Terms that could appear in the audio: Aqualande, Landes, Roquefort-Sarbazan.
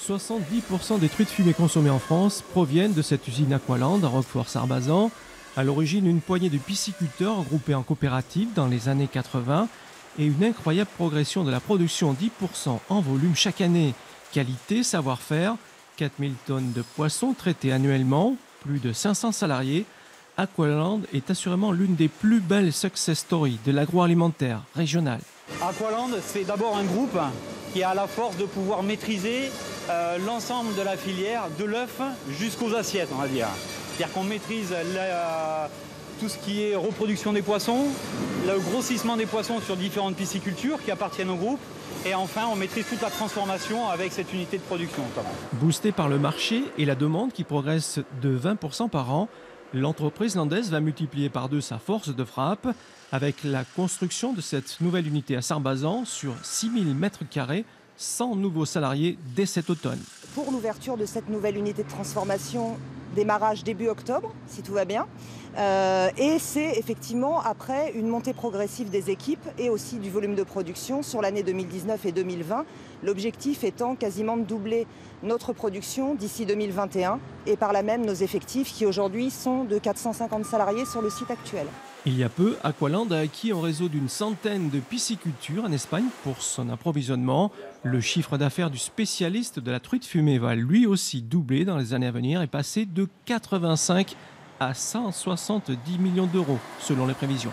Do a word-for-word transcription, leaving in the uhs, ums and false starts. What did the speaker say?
soixante-dix pour cent des truites fumées consommées en France proviennent de cette usine Aqualande à Roquefort-Sarbazan, à l'origine une poignée de pisciculteurs regroupés en coopérative dans les années quatre-vingt et une incroyable progression de la production, dix pour cent en volume chaque année. Qualité, savoir-faire, quatre mille tonnes de poissons traitées annuellement, plus de cinq cents salariés, Aqualande est assurément l'une des plus belles success stories de l'agroalimentaire régional. Aqualande, c'est d'abord un groupe qui a la force de pouvoir maîtriser euh, l'ensemble de la filière, de l'œuf jusqu'aux assiettes, on va dire. C'est-à-dire qu'on maîtrise la, tout ce qui est reproduction des poissons, le grossissement des poissons sur différentes piscicultures qui appartiennent au groupe, et enfin on maîtrise toute la transformation avec cette unité de production. Boostée par le marché et la demande qui progresse de vingt pour cent par an, l'entreprise landaise va multiplier par deux sa force de frappe avec la construction de cette nouvelle unité à Sarbazan sur six mille mètres carrés, cent nouveaux salariés dès cet automne. Pour l'ouverture de cette nouvelle unité de transformation, démarrage début octobre, si tout va bien. Euh, et c'est effectivement après une montée progressive des équipes et aussi du volume de production sur l'année deux mille dix-neuf et deux mille vingt. L'objectif étant quasiment de doubler notre production d'ici deux mille vingt et un et par là même nos effectifs qui aujourd'hui sont de quatre cent cinquante salariés sur le site actuel. Il y a peu, Aqualande a acquis un réseau d'une centaine de piscicultures en Espagne pour son approvisionnement. Le chiffre d'affaires du spécialiste de la truite fumée va lui aussi doubler dans les années à venir et passer de quatre-vingt-cinq à cent soixante-dix millions d'euros selon les prévisions.